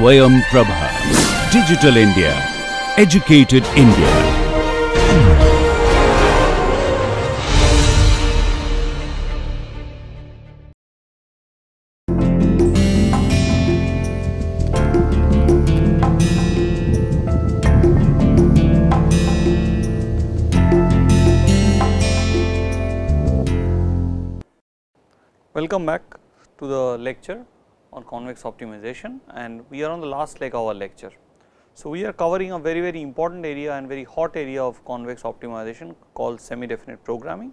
Swayam Prabha. Digital India. Educated India. Welcome back to the lecture on convex optimization, and we are on the last leg of our lecture. So, we are covering a very important area and very hot area of convex optimization called semi-definite programming.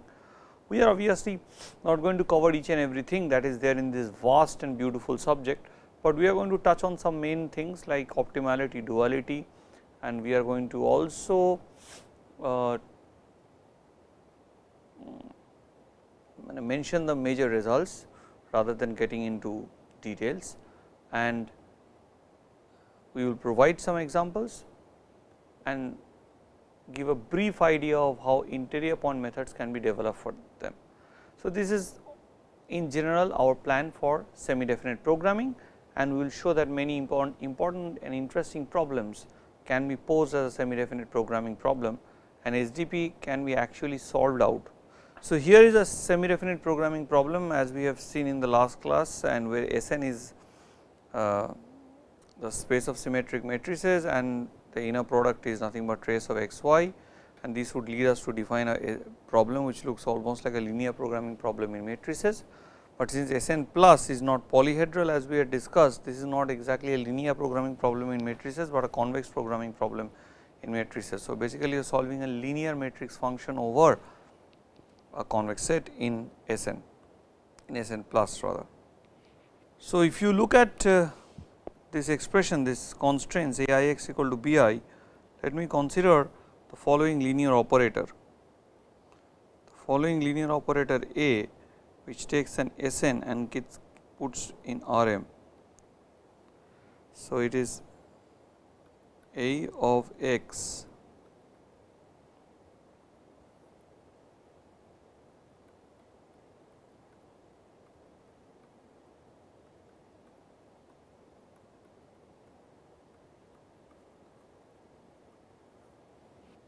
We are obviously not going to cover each and everything that is there in this vast and beautiful subject, but we are going to touch on some main things like optimality, duality, and we are going to also mention the major results rather than getting into details, and we will provide some examples and give a brief idea of how interior point methods can be developed for them. So, this is in general our plan for semi-definite programming, and we will show that many important and interesting problems can be posed as a semi-definite programming problem, and SDP can be actually solved out. So, here is a semi-definite programming problem as we have seen in the last class, and where Sn is the space of symmetric matrices and the inner product is nothing but trace of x, y, and this would lead us to define a problem which looks almost like a linear programming problem in matrices. But since Sn plus is not polyhedral as we had discussed, this is not exactly a linear programming problem in matrices, but a convex programming problem in matrices. So, basically you are solving a linear matrix function over a convex set in Sn, plus rather. So, if you look at this expression, this constraints Aix equal to Bi, let me consider the following linear operator. The following linear operator A, which takes an Sn and gets puts in Rm. So, it is A of x .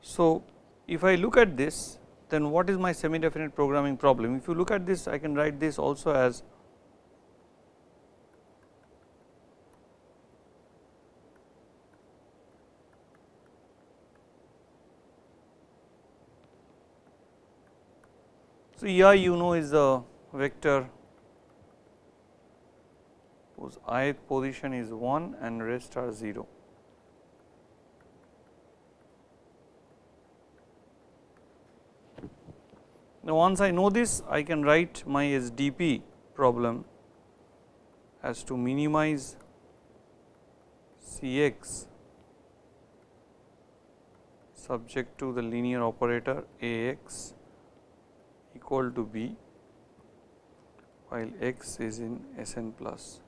So, if I look at this, then what is my semi-definite programming problem? If you look at this, I can write this also as so EI is the vector whose ith position is 1 and rest are 0. Now, once I know this, I can write my SDP problem as to minimize Cx subject to the linear operator Ax equal to B, while x is in Sn plus.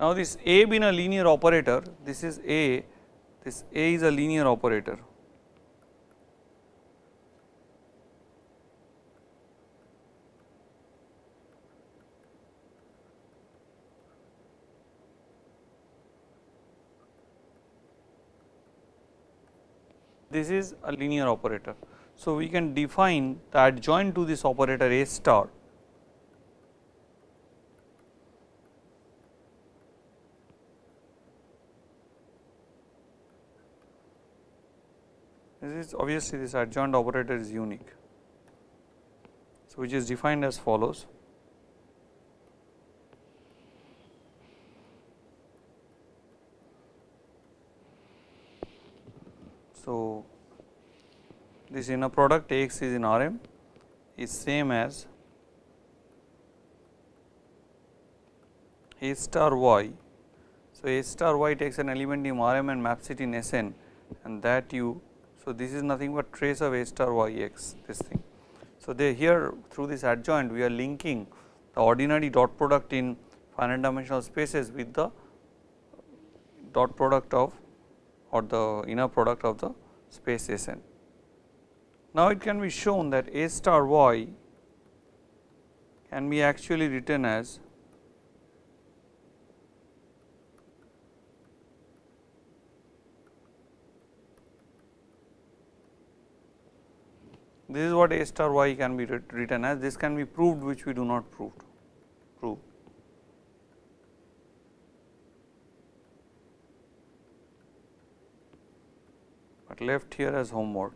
Now, this A being a linear operator, this A is a linear operator. This is a linear operator. So, we can define the adjoint to this operator A star . This is obviously this adjoint operator is unique, so which is defined as follows. So, this inner product Ax is in Rm is same as A star y. So, A star y takes an element in Rm and maps it in Sn, and that you. So, this is nothing but trace of A star y x this thing. So, they here through this adjoint we are linking the ordinary dot product in finite dimensional spaces with the dot product of or the inner product of the space Sn. Now, it can be shown that A star y can be actually written as This is what A star y can be written as. This can be proved, which we do not prove. But left here as homework.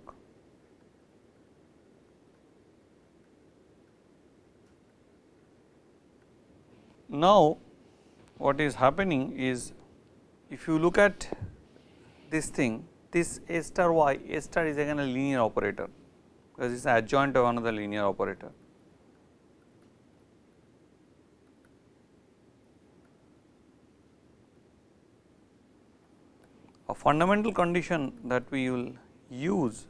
Now, what is happening is, if you look at this thing, this A star y, A star is again a linear operator, because it is adjoint of another linear operator. A fundamental condition that we will use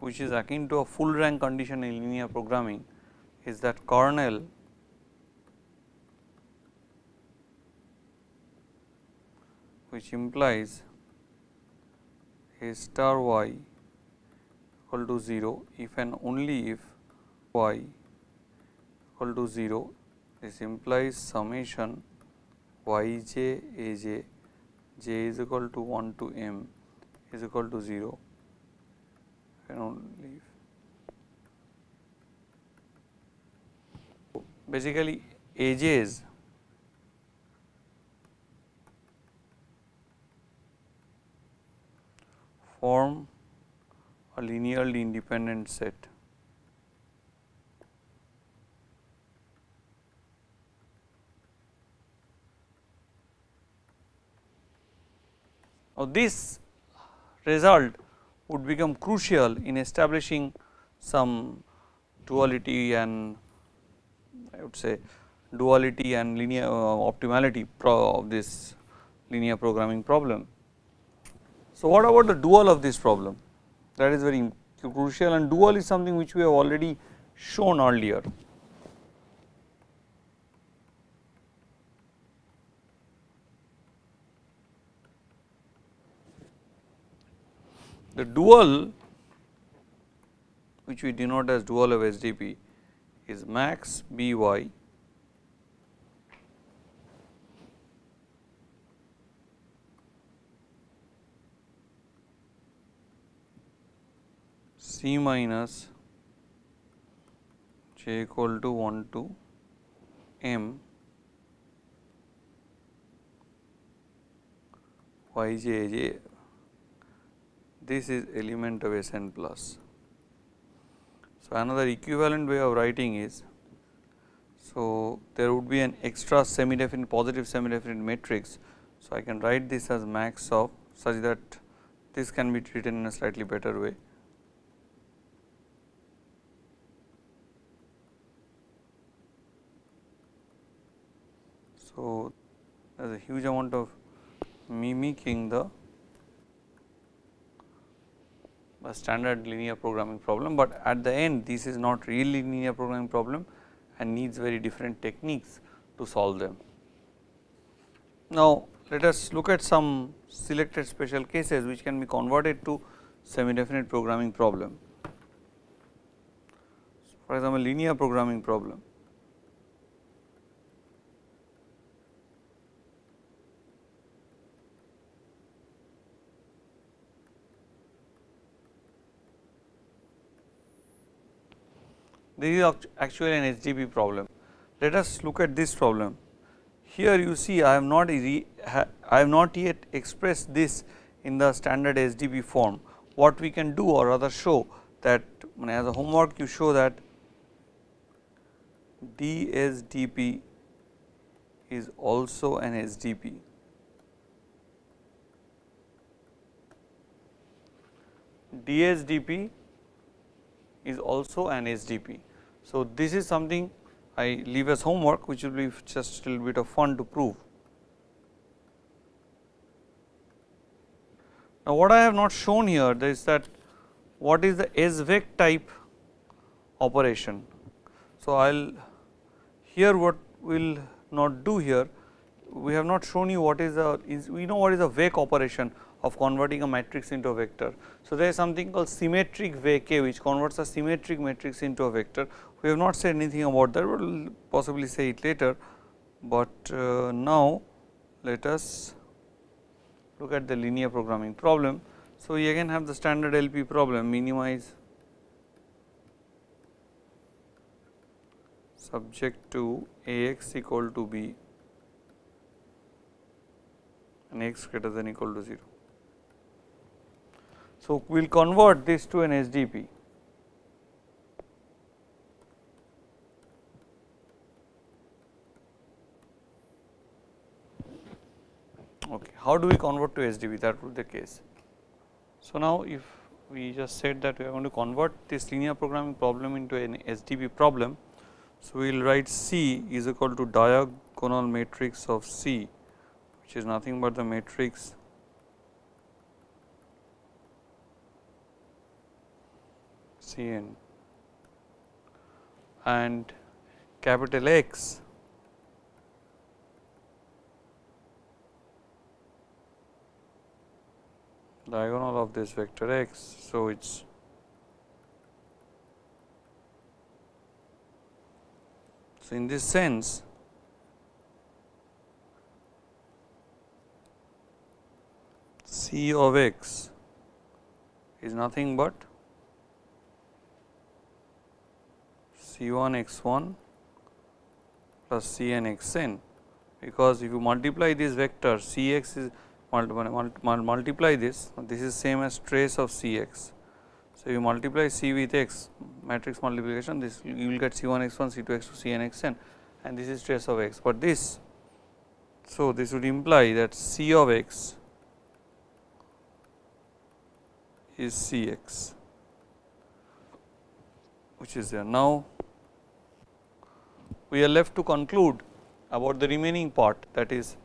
which is akin to a full rank condition in linear programming is that kernel which implies A star y equal to 0 if and only if y equal to 0, this implies summation yj aj j is equal to 1 to m is equal to 0. Basically, AJs form a linearly independent set. Now, this result would become crucial in establishing some duality and I would say duality and linear optimality of this linear programming problem. So, what about the dual of this problem? That is very crucial, and dual is something which we have already shown earlier. The dual, which we denote as dual of SDP, is max By C minus j equal to 1 to m Yj. This is element of Sn plus. So, another equivalent way of writing is, so there would be an extra semi-definite, positive semi-definite matrix. So, I can write this as max of, such that this can be treated in a slightly better way. So, there is a huge amount of mimicking the standard linear programming problem, but at the end this is not really linear programming problem and needs very different techniques to solve them. Now, let us look at some selected special cases which can be converted to semi-definite programming problem. So, for example, linear programming problem. This is actually an SDP problem. Let us look at this problem. Here you see I have not yet expressed this in the standard SDP form. What we can do, or rather show that, as a homework you show that DSDP is also an SDP. DSDP is also an SDP. So, this is something I leave as homework, which will be just a little bit of fun to prove. Now, what I have not shown here is that what is the SVEC type operation. So, we have not shown you what is we know what is a VEC operation of converting a matrix into a vector. So, there is something called symmetric VK, which converts a symmetric matrix into a vector. We have not said anything about that, we will possibly say it later, but now let us look at the linear programming problem. So, you again have the standard LP problem, minimize subject to Ax equal to b and x greater than equal to 0. So, we will convert this to an SDP. Okay, how do we convert to SDP? That would be the case. So, now if we just said that we are going to convert this linear programming problem into an SDP problem. So, we will write C is equal to diagonal matrix of C, which is nothing but the matrix Cn, and capital X diagonal of this vector x. So, it is in this sense C of x is nothing but C1 x1 plus Cn xn, because if you multiply this vector Cx is multiply this, this is same as trace of Cx. So, you multiply C with x, matrix multiplication, this you will get C1 x1, C2 x2, Cn xn, and this is trace of x, but this. So, this would imply that C of x is Cx, which is there. Now, we are left to conclude about the remaining part, that is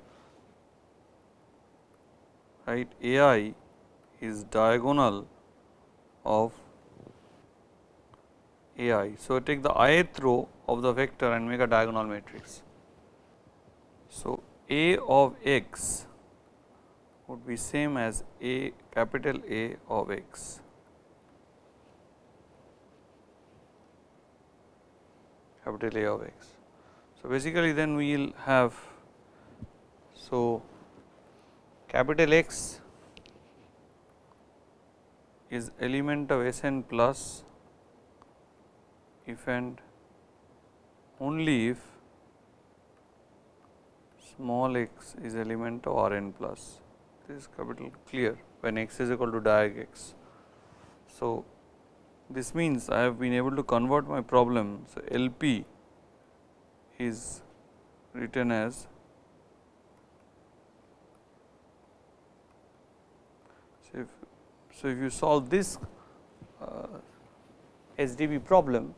right, Ai is diagonal of Ai. So, take the ith row of the vector and make a diagonal matrix. So, A of x would be same as A capital A of x. Capital A of x. So, basically then we will have, so capital X is element of Sn plus if and only if small x is element of Rn plus. This is capital clear when x is equal to diag x. So, this means I have been able to convert my problem. So, LP is written as so, if you solve this SDP problem,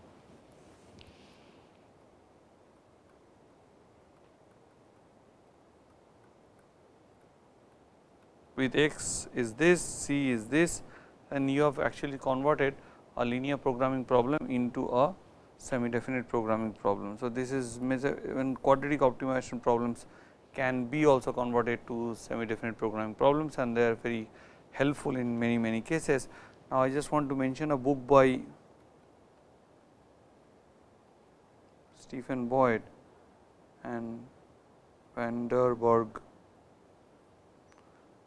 with x is this, C is this, and you have actually converted a linear programming problem into a semi-definite programming problem. So, this is when quadratic optimization problems can be also converted to semi-definite programming problems, and they are very helpful in many cases. Now, I just want to mention a book by Stephen Boyd and Van Der Berg.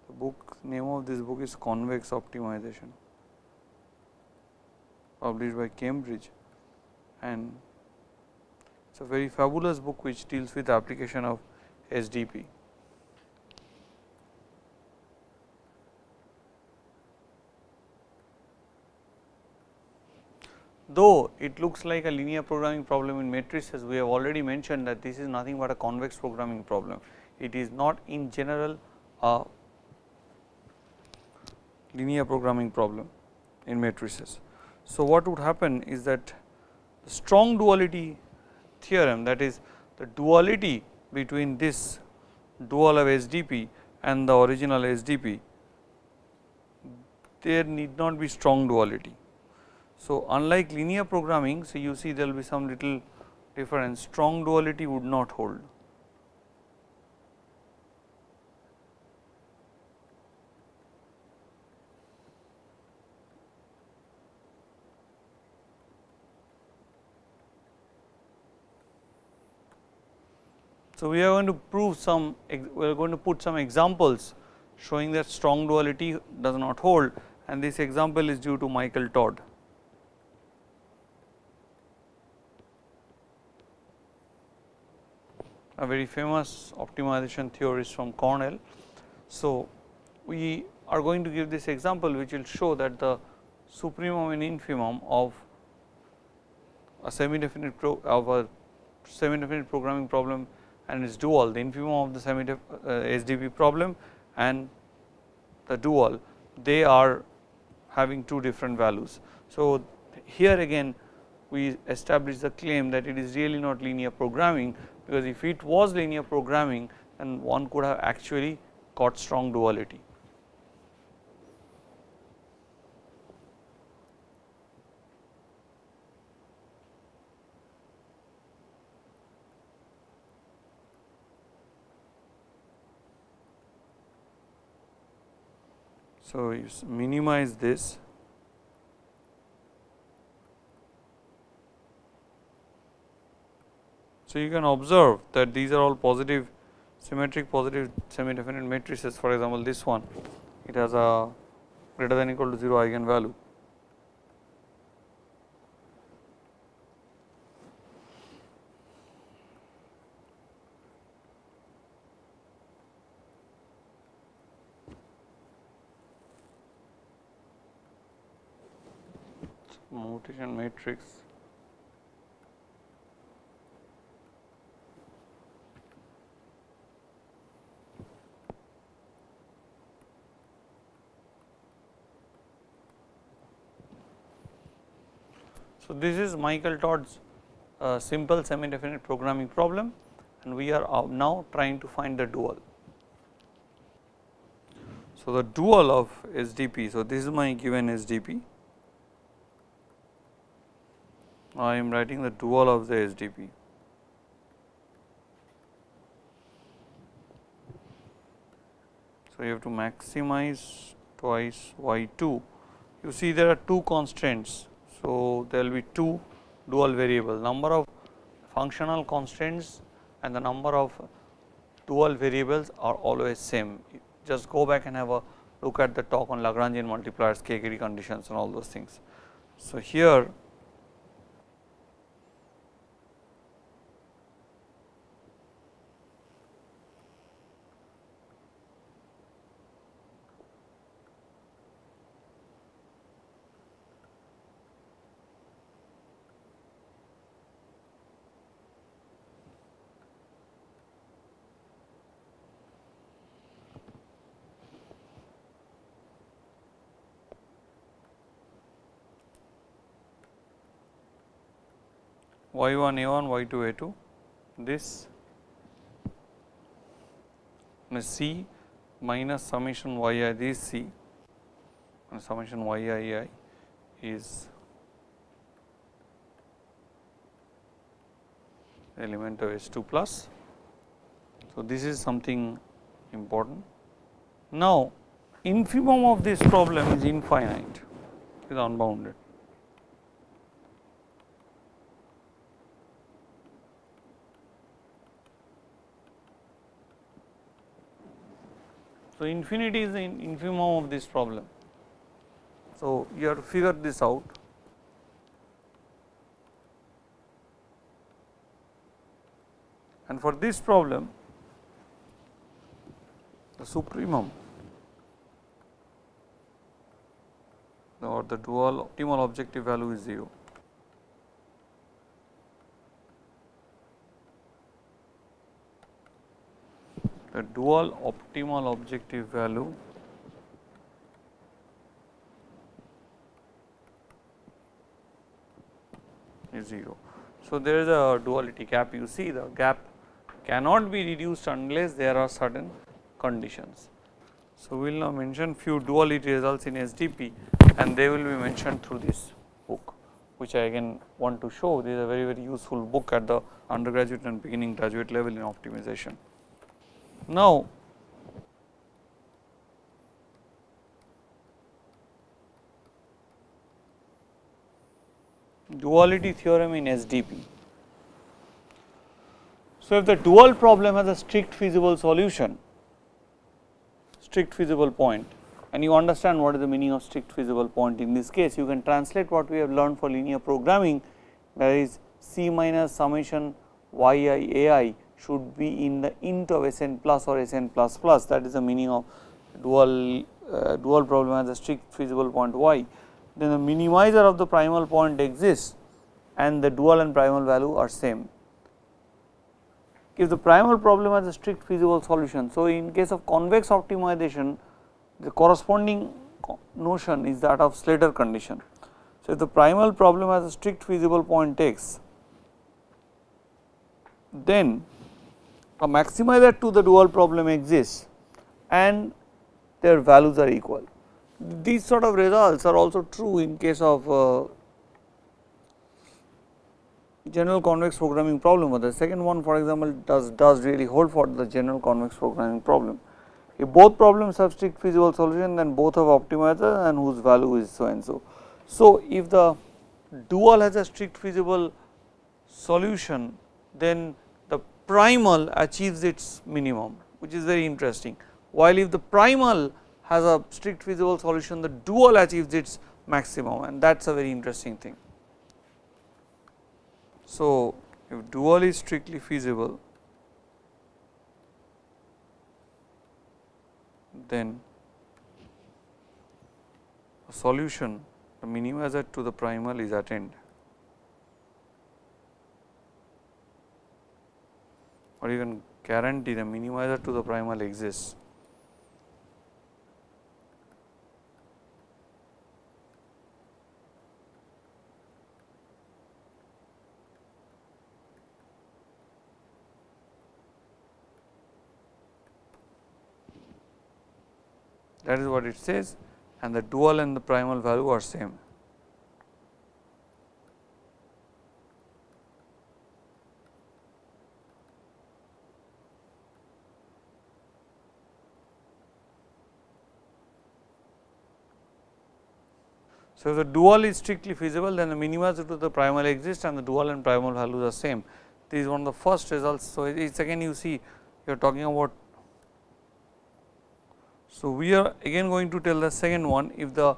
The book name of this book is Convex Optimization, published by Cambridge, and it is a very fabulous book which deals with the application of SDP. Though it looks like a linear programming problem in matrices, we have already mentioned that this is nothing but a convex programming problem. It is not in general a linear programming problem in matrices. So, what would happen is that the strong duality theorem, that is the duality between this dual of SDP and the original SDP, there need not be strong duality. So, unlike linear programming, so you see there will be some little difference, strong duality would not hold. So, we are going to put some examples showing that strong duality does not hold, and this example is due to Michael Todd. A very famous optimization theorist from Cornell. So, we are going to give this example which will show that the supremum and infimum of a semi definite programming problem and its dual, the infimum of the SDP problem and the dual, they are having two different values. So, here again we establish the claim that it is really not linear programming, because if it was linear programming then one could have actually got strong duality. So, you minimize this, so you can observe that these are all positive symmetric positive semi definite matrices. For example, this one, it has a greater than equal to 0 eigenvalue. Mutation matrix . So, this is Michael Todd's simple semi definite programming problem, and we are now trying to find the dual. So, the dual of SDP, so this is my given SDP. I am writing the dual of the SDP. So, you have to maximize twice y2. You see there are two constraints. So, there will be two dual variables, number of functional constraints and the number of dual variables are always same. Just go back and have a look at the talk on Lagrangian multipliers, K-degree conditions and all those things. So, here y1 a1 y2 a2, this is C minus summation yi, this C and summation yii is element of S2+. So, this is something important. Now, infimum of this problem is infinite, is unbounded. So, infinity is the infimum of this problem. So, you have to figure this out. And for this problem, the supremum or the dual optimal objective value is 0. The dual optimal objective value is 0. So, there is a duality gap. You see the gap cannot be reduced unless there are certain conditions. So, we will now mention few duality results in SDP, and they will be mentioned through this book, which I again want to show. This is a very useful book at the undergraduate and beginning graduate level in optimization. Now, duality theorem in SDP. So, if the dual problem has a strict feasible solution, strict feasible point and you understand what is the meaning of strict feasible point. In this case, you can translate what we have learned for linear programming, that is C minus summation yi ai should be in the int of Sn plus or Sn plus plus, that is the meaning of dual problem as a strict feasible point y. Then the minimizer of the primal point exists and the dual and primal value are same. If the primal problem has a strict feasible solution, so in case of convex optimization, the corresponding notion is that of Slater condition. So if the primal problem has a strict feasible point x, then a maximizer to the dual problem exists and their values are equal. These sort of results are also true in case of general convex programming problem, or the second one for example does really hold for the general convex programming problem. If both problems have strict feasible solution, then both have optimizers and whose value is so and so. So if the dual has a strict feasible solution, then the primal achieves its minimum, which is very interesting, while if the primal has a strict feasible solution, the dual achieves its maximum, and that is a very interesting thing. So if dual is strictly feasible, then a solution, the minimizer to the primal is attained, or you can guarantee the minimizer to the primal exists. That is what it says, and the dual and the primal value are same. So if the dual is strictly feasible, then the minimizer to the primal exists and the dual and primal values are same. This is one of the first results. So it is again, you see, you are talking about. So we are again going to tell the second one, if the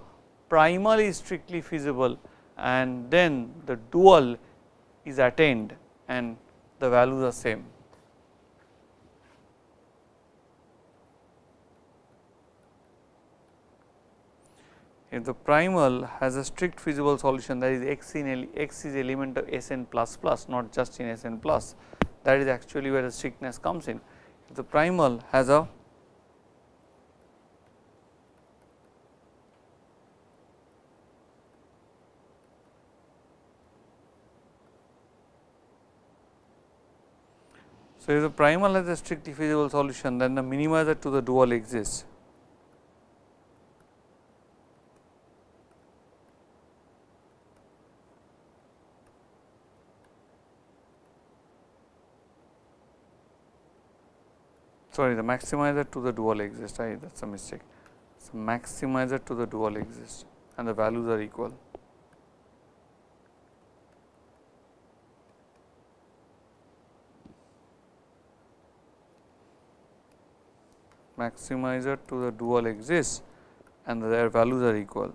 primal is strictly feasible and then the dual is attained and the values are same. If the primal has a strict feasible solution, that is x is element of Sn plus plus, not just in Sn plus, that is actually where the strictness comes in. If the primal has a So if the primal has a strictly feasible solution, then the minimizer to the dual exists. Sorry, the maximizer to the dual exists, that is a mistake. So maximizer to the dual exists and the values are equal. Maximizer to the dual exists and their values are equal.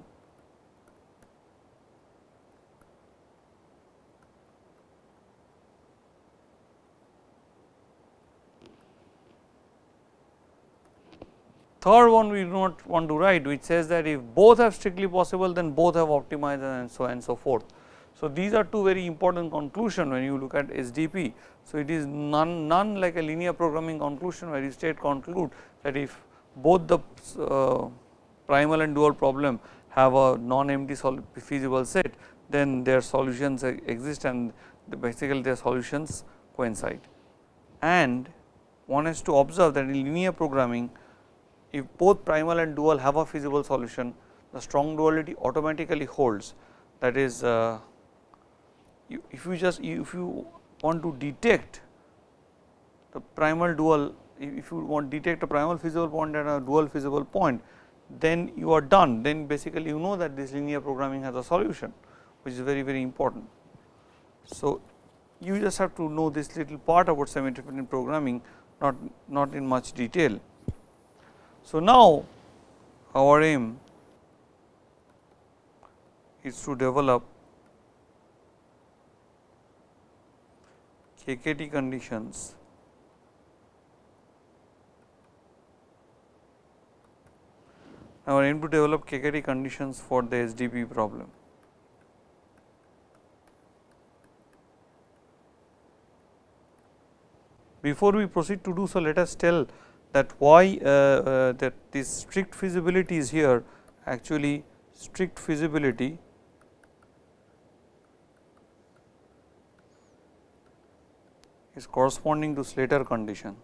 Third one we do not want to write, which says that if both have strictly possible, then both have optimizers and so forth. So these are two very important conclusions when you look at SDP. So it is none like a linear programming conclusion where you state conclude that if both the primal and dual problem have a non-empty feasible set, then their solutions exist and basically their solutions coincide. And one has to observe that in linear programming, if both primal and dual have a feasible solution, the strong duality automatically holds, that is if you want to detect the primal dual, if you want to detect a primal feasible point and a dual feasible point, then you are done, then basically you know that this linear programming has a solution, which is very, very important. So you just have to know this little part about semi-independent programming, not in much detail. So, now our aim is to develop KKT conditions . Now, I aim to develop KKT conditions for the SDP problem. Before we proceed to do so, let us tell that why that this strict feasibility is here. Actually, strict feasibility is corresponding to Slater condition.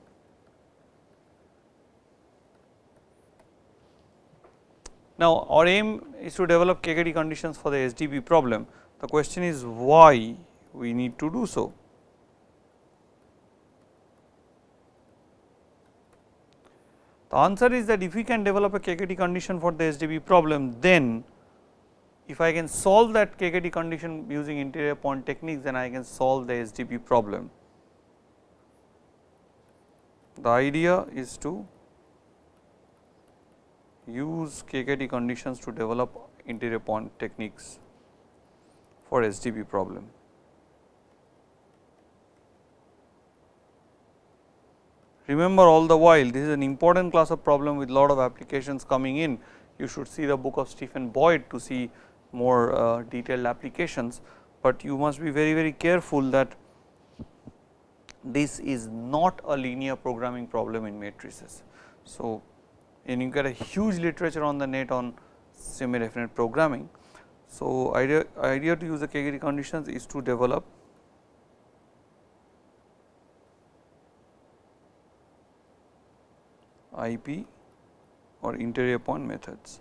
Now, our aim is to develop KKT conditions for the SDP problem. The question is why we need to do so. The answer is that if we can develop a KKT condition for the SDP problem, then if I can solve that KKT condition using interior point techniques, then I can solve the SDP problem. The idea is to use KKT conditions to develop interior point techniques for SDP problem. Remember, all the while, this is an important class of problem with lot of applications coming in. You should see the book of Stephen Boyd to see more detailed applications, but you must be very, very careful that this is not a linear programming problem in matrices. So, and you get a huge literature on the net on semi-definite programming. So, idea to use the KKT conditions is to develop IP or interior point methods.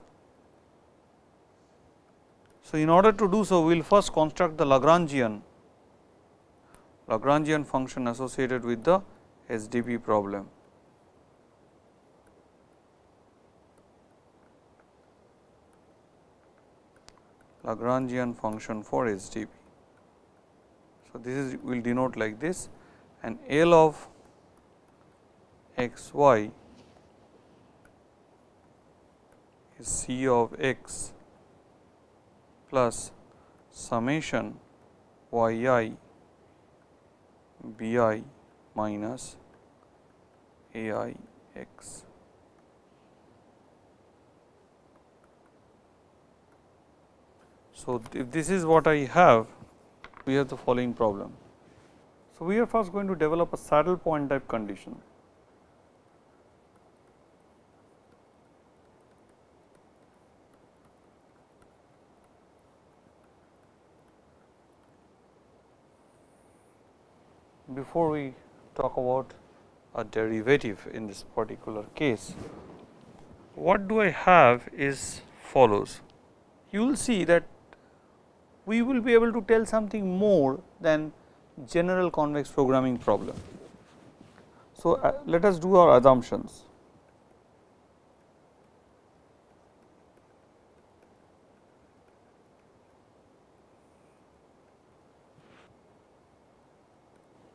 So, in order to do so, we will first construct the Lagrangian function associated with the SDP problem. Lagrangian function for SDP. So, this is will denote like this, and L of x y is C of x plus summation y I b I minus a I x. So, if this is what I have, we have the following problem. So, we are first going to develop a saddle point type condition. Before we talk about a derivative in this particular case, what do I have is follows. You will see that we will be able to tell something more than general convex programming problem. So, let us do our assumptions.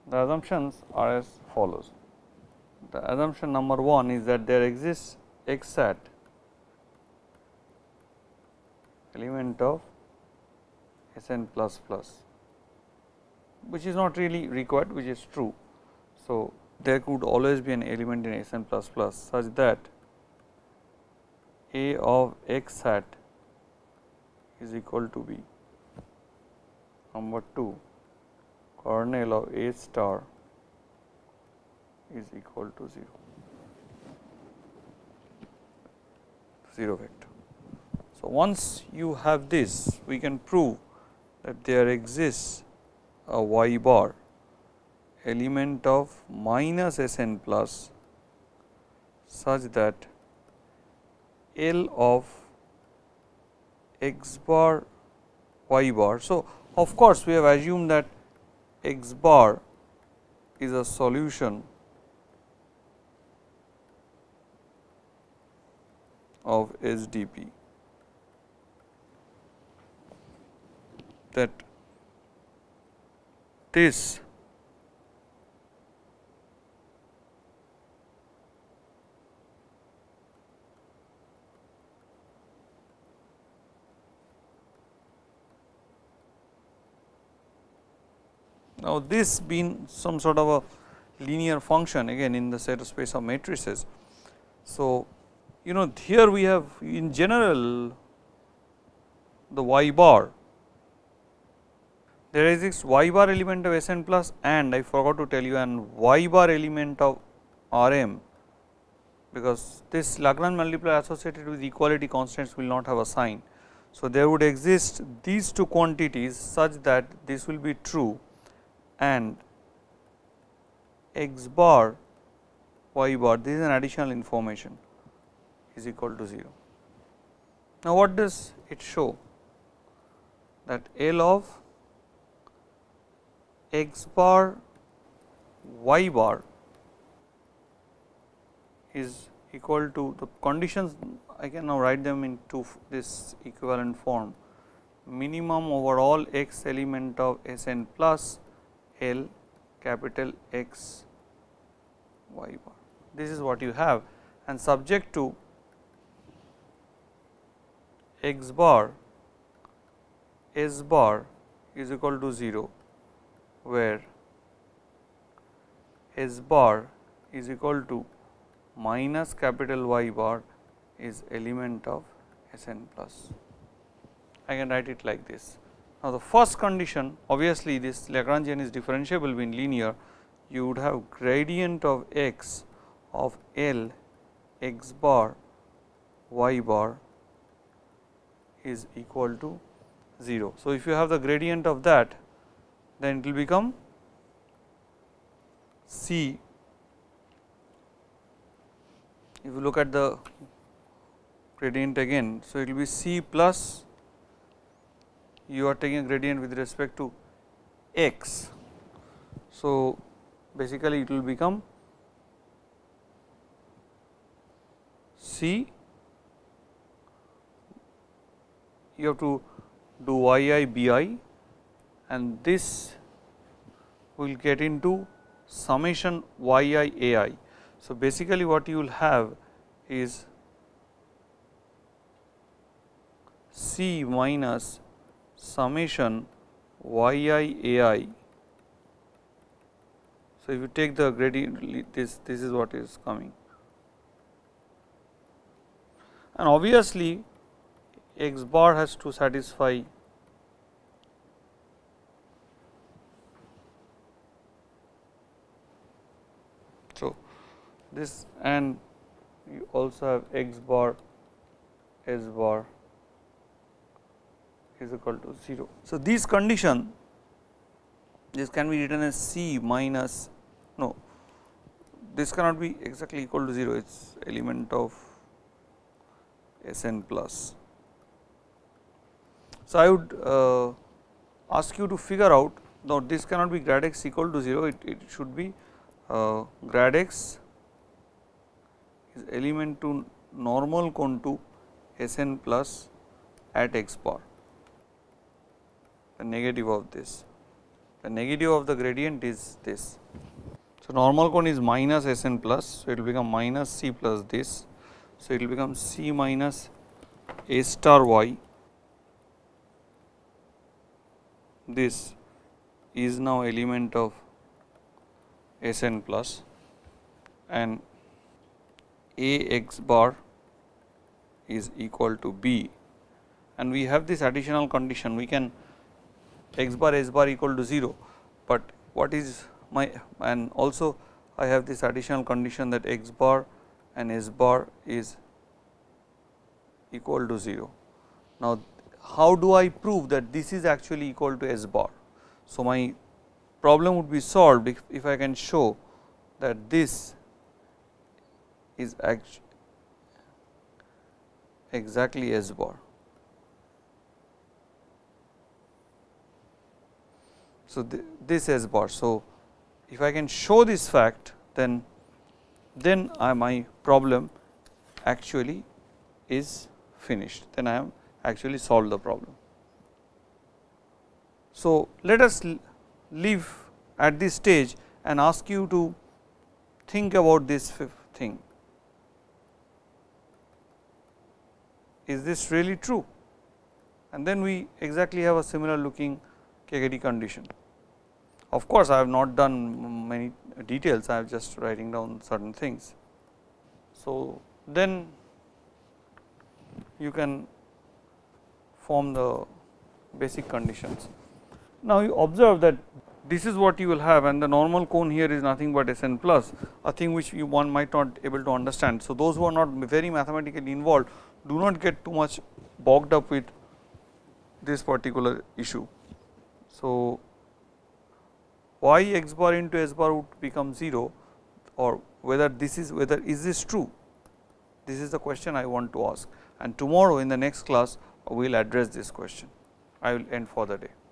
The assumptions are as follows. The assumption number 1 is that there exists X hat element of Sn++, which is not really required, which is true. So, there could always be an element in Sn++ such that A of x hat is equal to B. Number 2, kernel of A star is equal to 0 vector. So, once you have this, we can prove that there exists a y bar element of minus Sn+ such that L of x bar y bar. So, of course, we have assumed that x bar is a solution of SDP. That this Now, this being some sort of a linear function again in the set of space of matrices. So, you know, here we have in general the y bar, there exists y bar element of Sn plus and I forgot to tell you an y bar element of Rm, because this Lagrange multiplier associated with equality constants will not have a sign. So, there would exist these two quantities such that this will be true and x bar y bar, this is an additional information, is equal to 0. Now, what does it show? That L of x bar y bar is equal to the conditions, I can now write them into this equivalent form, minimum over all x element of Sn plus L capital X y bar. This is what you have, and subject to x bar S bar is equal to 0, where S bar is equal to minus capital Y bar is element of Sn plus. I can write it like this. Now, the first condition, obviously this Lagrangian is differentiable being linear, you would have gradient of x of L x bar y bar is equal to 0. So, if you have the gradient of that, then it will become C. If you look at the gradient again, so it will be C plus, you are taking a gradient with respect to x. So, basically it will become C, you have to do yi bi, and this will get into summation yi ai. So, basically what you will have is C minus summation yi ai. So, if you take the gradient, this is what is coming, and obviously x bar has to satisfy this, and you also have x bar S bar is equal to 0. So, this condition, this can be written as C minus, no, this cannot be exactly equal to 0, it is element of Sn plus. So, I would ask you to figure out, though this cannot be grad x equal to 0, it should be grad x is element to normal contour Sn plus at x bar, the negative of this, the negative of the gradient is this. So, normal cone is minus Sn plus, so it will become minus C plus this, so it will become C minus A star y, this is now element of Sn plus, and A x bar is equal to B, and we have this additional condition, we can x bar S bar equal to 0, but what is my, and also I have this additional condition that x bar and S bar is equal to 0. Now, how do I prove that this is actually equal to S bar? So, my problem would be solved if I can show that this is exactly S bar. So, this S bar. So, if I can show this fact, then my problem actually is finished, then I have actually solved the problem. So, let us leave at this stage and ask you to think about this thing. Is this really true? And then we exactly have a similar looking KKD condition. Of course, I have not done many details, I am just writing down certain things. So, then you can form the basic conditions. Now, you observe that this is what you will have, and the normal cone here is nothing but Sn plus, a thing which one might not able to understand. So, those who are not very mathematically involved do not get too much bogged up with this particular issue. So, y x bar into s bar would become 0, or whether is this true, this is the question I want to ask, and tomorrow in the next class we will address this question. I will end for the day.